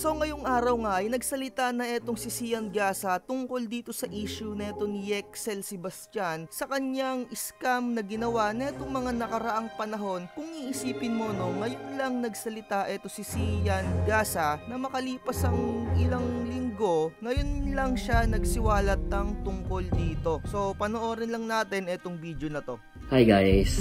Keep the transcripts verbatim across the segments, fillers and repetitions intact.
So ngayong araw nga ay nagsalita na etong si Xian Gaza tungkol dito sa issue na ito ni Yexel Sebastian sa kanyang scam na ginawa na itong mga nakaraang panahon. Kung iisipin mo no, ngayon lang nagsalita eto si Xian Gaza na makalipas ang ilang linggo, ngayon lang siya nagsiwalat ng tungkol dito. So panoorin lang natin etong video na to. Hi guys,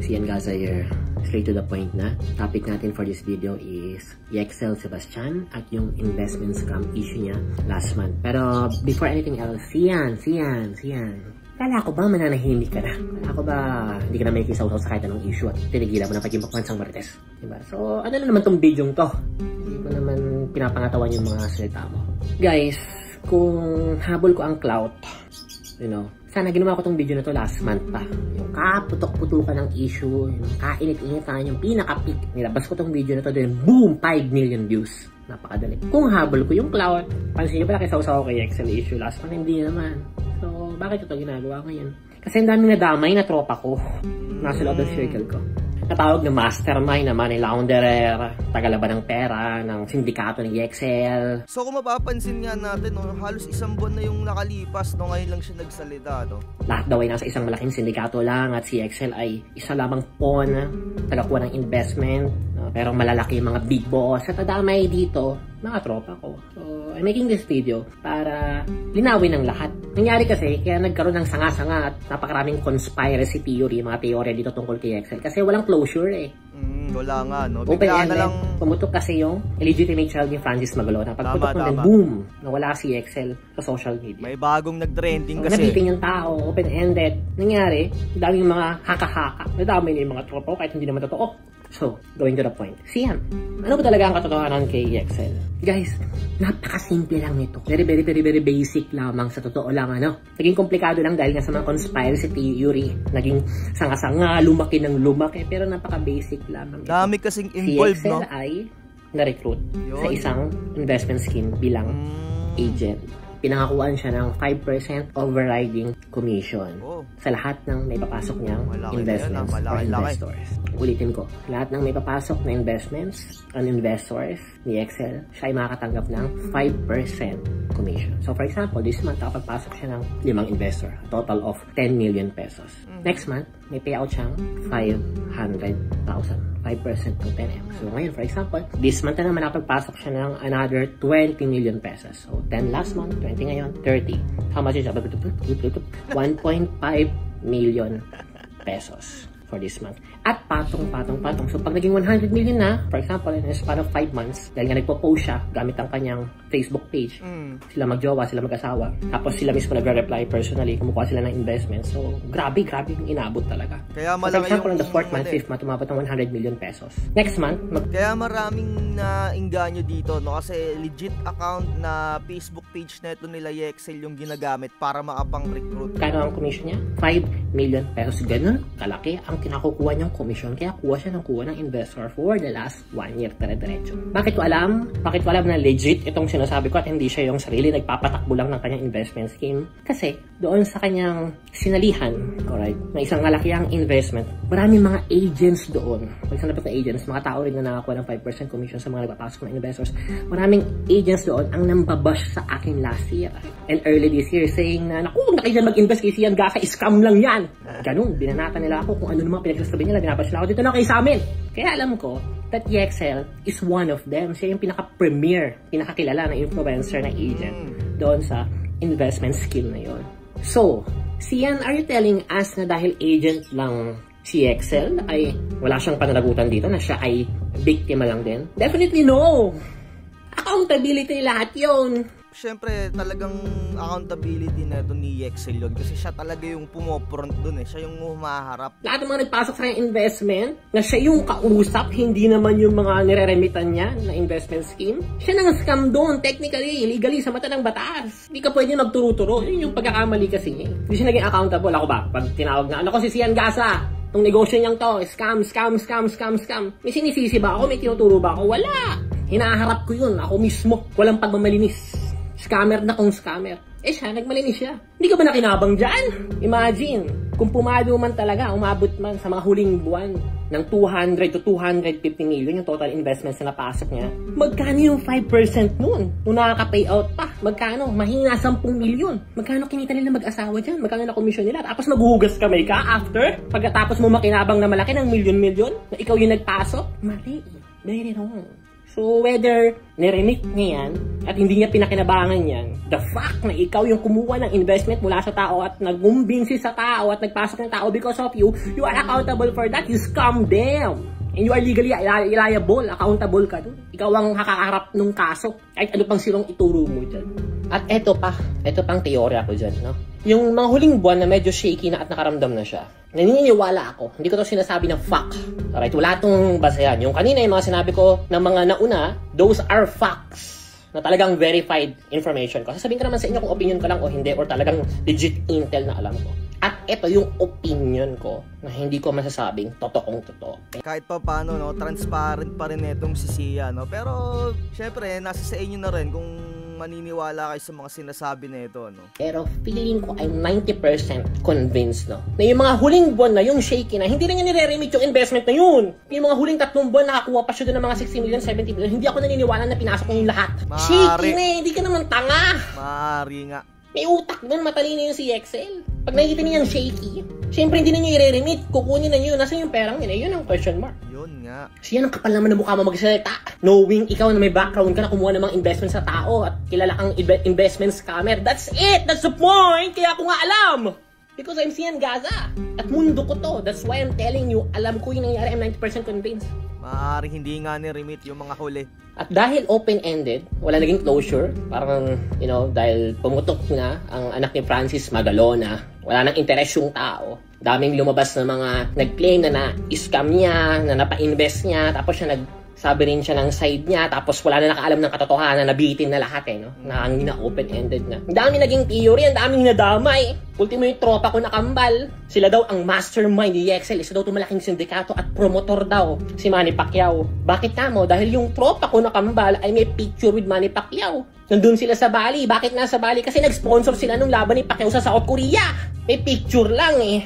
Xian Gaza here. Straight to the point na, topic natin for this video is Yexel Sebastian at yung investment scam issue niya last month. Pero before anything else, Xian, Xian, Xian. Kala ko ba mananahimik ka na? Kala ko ba hindi ka na may kisaw-saw sa kahit anong issue at tinigilan mo na pag yung papansang Martes? Diba? So ano na naman tong video to? Hindi ko naman pinapangatawan yung mga salita mo. Guys, kung habol ko ang clout, you know, sana ginawa ko tong video na to last month pa. Yung kaputok-putukan ng issue, yung kainit-init na yung pinaka-peak. Nilabas ko tong video na to, then boom! five million views. Napakadali. Kung habol ko yung clout, pansin nyo pala kisaw-saw ko kay Excel issue last month, hindi naman. So, bakit ito ginagawa ngayon? Kasi ang daming nadamay na tropa ko. Nasa loob ng circle ko. Natawag na mastermind, na money launderer, tagalaban ng pera, ng sindikato ng Yexel. So kung mapapansin nga natin, no, halos isang buwan na yung nakalipas, no, ngayon lang siya nagsalita. No? Lahat daw ay nasa isang malaking sindikato lang at si Yexel ay isa lamang pawn, tagakuha ng investment, no, pero malalaki yung mga big boss. At nadamay dito, mga tropa ko. So I'm making this video para linawin ng lahat. Nangyari kasi, kaya nagkaroon ng sanga-sanga at napakaraming conspiracy theory, mga teorya dito tungkol kay Yexel. Kasi walang closure eh. Mm, wala nga, no? Bigla na lang... Pumutok kasi yung illegitimate child ni Francis Magalona. Pagputok na boom, nawala si Yexel sa social media. May bagong nag-trending so, kasi. Nabiting yung tao, open-ended. Nangyari, daming mga haka-haka. Nadami na yung mga tropa kahit hindi naman totoo. So, going to the point. Xian, ano ba talaga ang katotohanan kay Yexel? Guys, napakasimple lang nito. Very, very, very, very basic lamang. Sa totoo lang, ano? Naging komplikado lang dahil nga sa mga conspiracy theory. Naging sanga-sanga, lumaki ng lumaki. Pero napaka-basic lamang. Dami kasing involved, no? Si Yexel ay na-recruit sa isang investment scheme bilang mm. agent. Pinangakuan siya ng five percent overriding commission oh. sa lahat ng may papasok niyang malaki investments yan, malaki, or investors. Malaki. Ulitin ko, lahat ng may papasok na investments and investors ni Yexel, siya ay makakatanggap ng five percent commission. So for example, this month, kapagpasok siya ng limang investor, a total of ten million pesos. Mm. Next month, may payout siyang five hundred thousand. five percent ng ten M. So ngayon, for example, this month na naman nakapagpasok siya ng another twenty million pesos. So ten last month, twenty ngayon, thirty. How much is it? one point five million pesos for this month. At patong, patong, patong. So pag naging one hundred million na, for example, in a span of five months, dahil nga nagpo-post siya gamit ang kanyang Facebook page, mm. sila magjowa, sila mag-asawa, tapos sila mismo nagre-reply personally, kumukuha sila ng investment. So grabe, grabe yung inabot talaga. Kaya so, for example, on the fourth month, fifth month, tumabot ng one hundred million pesos. Next month, mag kaya maraming na inganyo dito, no? Kasi legit account na Facebook page na ito nila Yexel yung ginagamit para makapang-recruit. Kano ang commission niya? five million pesos. Ganun, kalaki ang kinakukuha niyang commission, kaya kuha siya ng kuha ng investor for the last one year tere-derecho. Bakit ko alam? Bakit ko alam na legit itong sinasabi ko at hindi siya yung sarili nagpapatakbo lang ng kanyang investment scheme? Kasi doon sa kanyang sinalihan, alright, na isang malaki ang investment, maraming mga agents doon. Pag sa na agents, mga tao rin na nakakuha ng five percent commission sa mga nagpapasok na investors. Maraming agents doon ang nambabash sa akin last year and early this year saying na, naku, nakikita mag-invest kay Xian Gaza, scam lang yan. Ganun, binanata nila ako kung ano ano mga pinagsasabi nila, binabash nila ako, dito na kayo sa amin. Kaya alam ko that Yexel is one of them. Siya yung pinaka-premier, pinakakilala na influencer na agent doon sa investment scheme na yon. So, Xian, are you telling us na dahil agent lang si Yexel ay wala siyang pananagutan dito na siya ay biktima lang din? Definitely no! Accountability lahat yon. Siyempre, talagang accountability na ito ni Yexel yun. Kasi siya talaga yung pumopront dun eh. Siya yung humaharap. Lahat ng mga nagpasok sa investment, na siya yung kausap, hindi naman yung mga nireremitan niya na investment scheme. Siya nang scam doon, technically, illegally, sa mata ng batas. Hindi ka pwede magturo-turo. Yun yung pagkakamali kasi niya. Hindi siya naging accountable. Ako ba? Pag tinawag na, ano ko si Xian Gaza? Itong negosyo niyang to, scam, scam, scam, scam, scam. May sinisisi ba ako? May tinuturo ba ako? Wala! Hinaharap ko yun. Ako mismo. Walang pagmamalinis. Scammer na kung scammer. Eh siya, nagmalinis siya. Hindi ka ba nakinabang dyan? Imagine, Kung pumalo man talaga, umabot man sa mga huling buwan ng two hundred to two hundred fifty million yung total investments na napasok niya, magkano yung five percent nun? Nung nakaka-payout pa, magkano? Mahina ten milyon. Magkano kinita nila mag-asawa dyan? Magkano na komisyon nila? Tapos maghuhugas kamay ka after? Pagkatapos mo makinabang na malaki ng milyon-milyon na ikaw yung nagpasok? Mali. Very wrong. So whether narinig niya yan at hindi niya pinakinabangan yan, the fact na ikaw yung kumuha ng investment mula sa tao at nagkumbinsi sa tao at nagpasok ng tao because of you, you are accountable for that. You scam them. And you are legally liable. Accountable ka dun. Ikaw ang hakaharap nung kaso. Kahit ano pang silong ituro mo dyan. At eto pa, eto pang teorya ko dyan, no? Yung mga huling buwan na medyo shaky na at nakaramdam na siya, naniniwala ako. Hindi ko to sinasabi ng fact. Alright, wala itong basayan. Yung kanina, yung mga sinabi ko ng mga nauna, those are facts na talagang verified information ko. Sasabihin ko naman sa inyo kung opinion ko lang o hindi, or talagang legit intel na alam ko. At ito yung opinion ko na hindi ko masasabing totoong totoo. Kahit pa paano, no, transparent pa rin itong si Sia, no? Pero syempre, nasa sa inyo na rin kung maniniwala kayo sa mga sinasabi na ito, no? Pero feeling ko I'm ninety percent convinced, no? Na yung mga huling buwan na yung shaky na, hindi na niya nire-remit yung investment na yun. Yung mga huling tatlong buwan nakakuha pa siya doon ng mga sixty million, seventy million, hindi ako naniniwala na pinasok niya yung lahat. Maari. Shaky na eh, hindi ka naman tanga. Maari nga. May utak doon, matalino yung si Yexel. Pag nakikita niya yung shaky, siyempre hindi na niya i-remit, kukunin na niyo, nasaan yung perang nila, yun ang question mark. Yun nga. Siya ang kapal naman ng mukha mo magsalita, knowing ikaw na may background ka na kumuha ng mga investment sa tao at kilala kang investment scammer. That's it! That's the point! Kaya ako nga alam! Because I'm Xian Gaza. At mundo ko to. That's why I'm telling you, alam ko yung nangyari, I'm ninety percent convinced. Maaaring hindi nga ni-remit yung mga huli. At dahil open-ended, wala naging closure, parang, you know, dahil pumutok na ang anak ni Francis Magalona, wala nang interes yung tao. Daming lumabas na mga nag-claim na na-scam niya, na napa-invest niya, tapos siya nagsabi rin siya ng side niya, tapos wala na nakaalam ng katotohanan, nabitin na lahat eh, no? Nangangin na open-ended na. Ang daming naging theory, ang daming nadamay. Ultimo yung tropa ko nakambal. Sila daw ang mastermind ni Yexel. Isa daw tumalaking sindikato at promotor daw si Manny Pacquiao. Bakit tamo? Dahil yung tropa ko nakambal ay may picture with Manny Pacquiao. Nandun sila sa Bali. Bakit nasa Bali? Kasi nag-sponsor sila nung laban ni Pacquiao sa South Korea. May picture lang eh.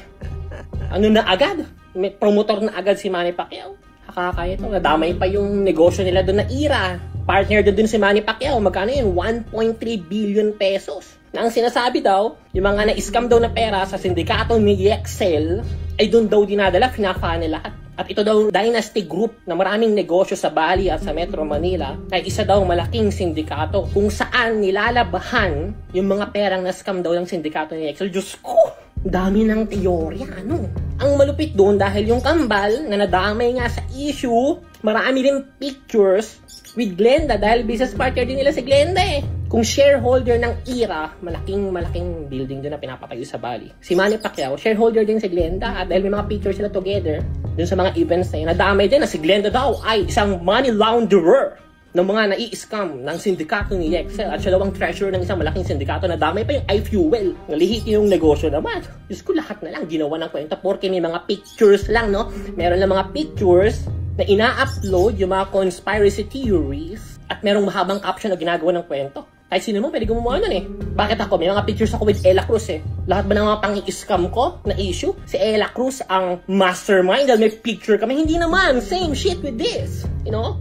Ano na agad? May promotor na agad si Manny Pacquiao. Hakakaya ito. Nadamay pa yung negosyo nila doon na ira. Partner doon si Manny Pacquiao. Magkano yun? one point three billion pesos. Na ang sinasabi daw, yung mga na-scam daw na pera sa sindikato ni Yexel ay doon daw dinadala, pinafunnel lahat. At ito daw dynasty group na maraming negosyo sa Bali at sa Metro Manila ay isa daw malaking sindikato kung saan nilalabahan yung mga perang na-scam daw ng sindikato ni Yexel. Diyos ko! Dami ng teorya, ano? Ang malupit doon dahil yung kambal na nadamay nga sa issue, marami rin pictures with Glenda dahil business partner din nila si Glenda eh. Kung shareholder ng I R A, malaking malaking building doon na pinapatayo sa Bali. Si Manny Pacquiao, shareholder din si Glenda at dahil may mga pictures sila together doon sa mga events na yun, nadamay din na si Glenda daw ay isang money launderer ng mga nai-scam ng sindikato ni Yexel at siya daw ang treasurer ng isang malaking sindikato na damay pa yung iFuel. Nalihit yung negosyo naman. Diyos ko, lahat na lang ginawa ng kwenta porque may mga pictures lang, no? Meron lang mga pictures na ina-upload yung mga conspiracy theories at merong mahabang caption na ginagawa ng kwento. Kahit sino mo, pwede gumawa nun eh. Bakit ako? May mga pictures ako with Ella Cruz eh. Lahat ba ng mga pang-i-scam ko na issue? Si Ella Cruz ang mastermind dahil may picture kami. Hindi naman. Same shit with this. You know?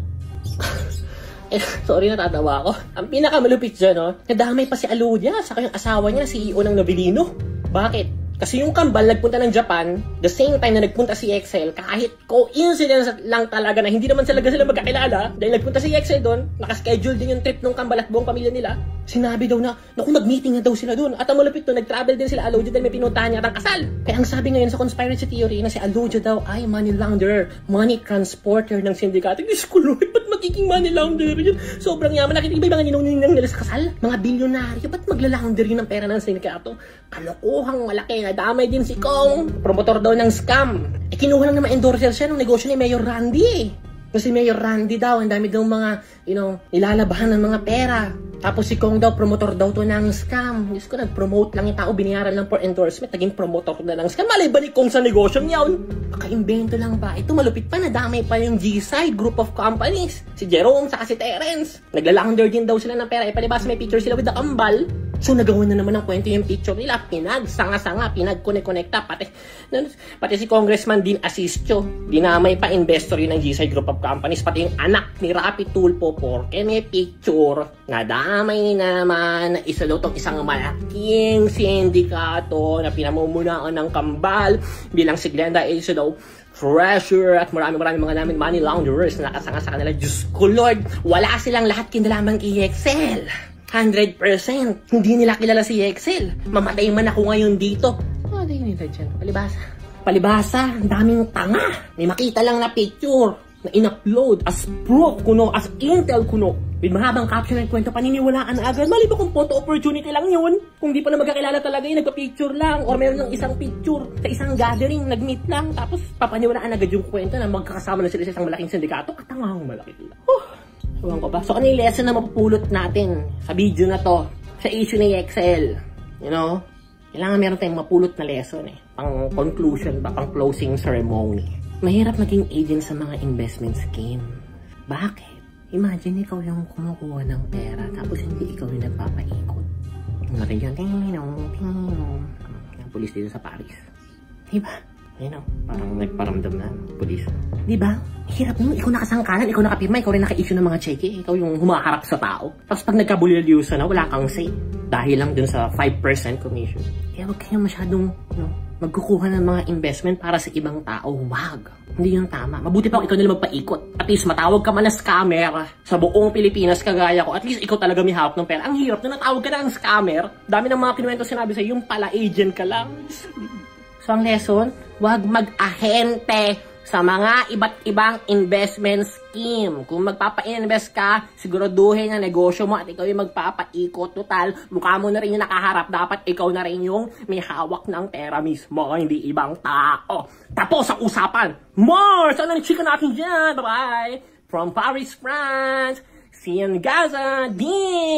Sorry, natatawa ako. Ang pinakamalupit dyan, no? Nadamay pa si Alodia, saka yung asawa niya, C E O ng Navelino. Bakit? Kasi yung kambal nagpunta ng Japan, the same time na nagpunta si Yexel, kahit coincidence lang talaga na hindi naman talaga sila magkakilala, dahil nagpunta si Yexel doon, nakaschedule din yung trip ng kambal at buong pamilya nila, sinabi daw na, naku, mag-meeting na daw sila doon. At ang malupit doon, nag-travel din sila Alodia dahil may pinuntahan niya at ang kasal. Kaya ang sabi ngayon sa conspiracy theory na si Alodia daw ay money launderer, money transporter ng sindikato. Magiging money launder yun. Sobrang yaman. Nakita ba yung mga ninong-ninang nila sa kasal? Mga bilyonaryo. Ba't magla-launder yun ang pera ng sindikato? Kalokohang malaki. Nadamay din si Kong. Promotor daw ng scam. Eh, kinuha lang na ma-endorser siya ng negosyo ni Mayor Randy eh. Kasi Mayor Randy daw, ang dami daw mga, you know, nilalabahan ng mga pera. Tapos si Kong daw, promotor daw to ng scam. Diyos ko, nag-promote lang yung tao, binayaran lang for endorsement, naging promotor na ng scam. Malay ba ni Kong sa negosyo niya? Nakaimbento lang ba? Ito, malupit pa, nadamay pa yung G-Side group of companies. Si Jerome, saka si Terence. Nagla-launder din daw sila ng pera. E palibasa may picture sila with the kambal. So nagawa na naman ng kwento yung picture nila, pinagsanga-sanga, pinagkone-konekta, pati, pati si Congressman Din Asistio, dinamay pa investor yun ng G S I Group of Companies, pati yung anak ni Raffy Tulfo, porque may picture, nadamay naman, isalutong isang malaking sindikato na pinamumulaan ng kambal bilang si Glenda ay daw treasure at marami-marami mga namin money launderers na nakasanga sa kanila. Diyos ko Lord, wala silang lahat kinalaman kay Yexel. one hundred percent. Hindi nila kilala si Yexel. Mamatay man ako ngayon dito. Ano din nila dyan? Palibasa. Palibasa. Ang daming tanga. May makita lang na picture na in-upload as proof kuno, as intel kuno. With mahabang caption ng kwento, paniniwalaan agad. Mali ba kung photo opportunity lang yun? Kung di pa na magkakilala talaga yun, nagpa-picture lang. Or meron ng isang picture sa isang gathering, nag-meet lang. Tapos papaniwalaan agad yung kwento na magkakasama na sila sa isang malaking sindikato. Katangahong malaki nila. Oh, sawan ko ba? So ano yung lesson na mapupulot natin sa video na to? Sa issue ni Yexel? You know? Kailangan meron tayong mapulot na lesson eh. Pang conclusion ba? Pang closing ceremony. Mahirap maging agent sa mga investment scheme. Bakit? Imagine ikaw yung kumukuha ng pera tapos hindi ikaw yung nagpapaikot. Narin yun, tinginong, tinginong. Ang pulis dito sa Paris. Diba? Ayun o, parang nagparamdam na pulis. Diba? Hirap mo, ikaw nakasangkalan, ikaw nakapirma, ikaw rin naka-issue ng mga cheque. Ikaw yung humaharap sa tao. Tapos pag nagkabulilyusa na, wala kang say. Dahil lang dun sa five percent commission. Kaya huwag kayong masyadong, you know, magkukuha ng mga investment para sa ibang tao. Wag. Hindi yung tama. Mabuti pa kung ikaw nila magpaikot. At least matawag ka man na scammer sa buong Pilipinas kagaya ko. At least ikaw talaga may hawak ng pera. Ang hirap na natawag ka na ng scammer. Dami ng mga kinuwento sinabi sa'yo. Yung pala agent ka lang. So ang lesson, wag mag-ahente sa mga iba't ibang investment scheme. Kung magpapa-invest ka, siguraduhin ang negosyo mo at ikaw yung magpapaikot. Total, mukha mo na rin yung nakaharap. Dapat ikaw na rin yung may hawak ng pera mismo, hindi ibang tao. Tapos ang usapan. More! So, ano yung chika natin dyan? Bye-bye! From Paris, France, Xian Gaza, din!